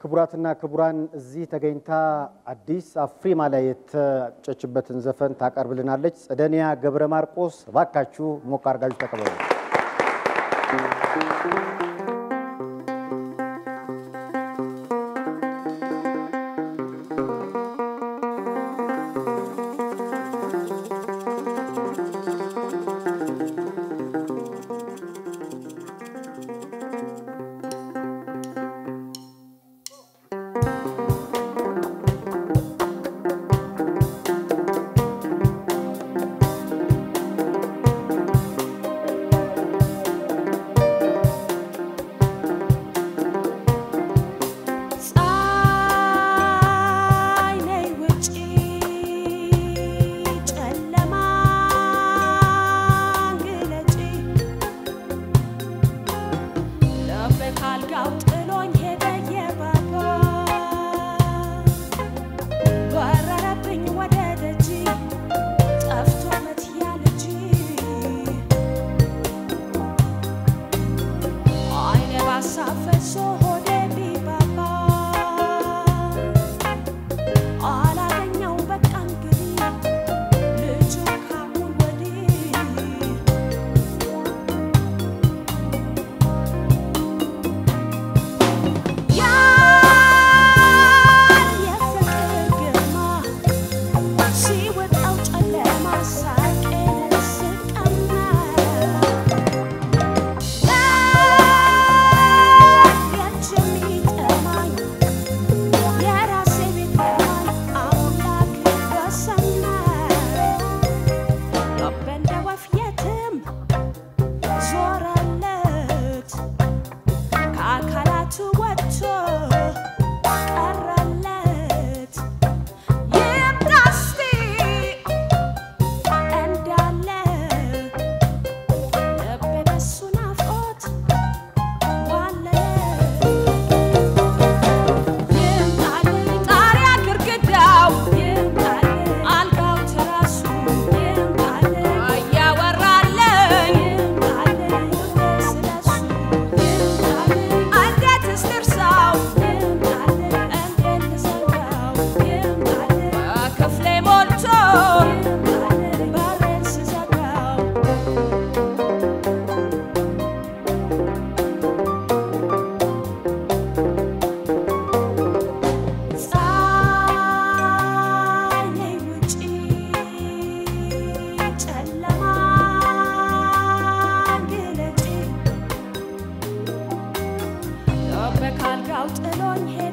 Kuburatana Kuburan Zitagenta Addis a free malayet chachbetin zefen takarblinarlech Tsedenia Gebre Marcos vakachu mokargal takabal. Out alone here.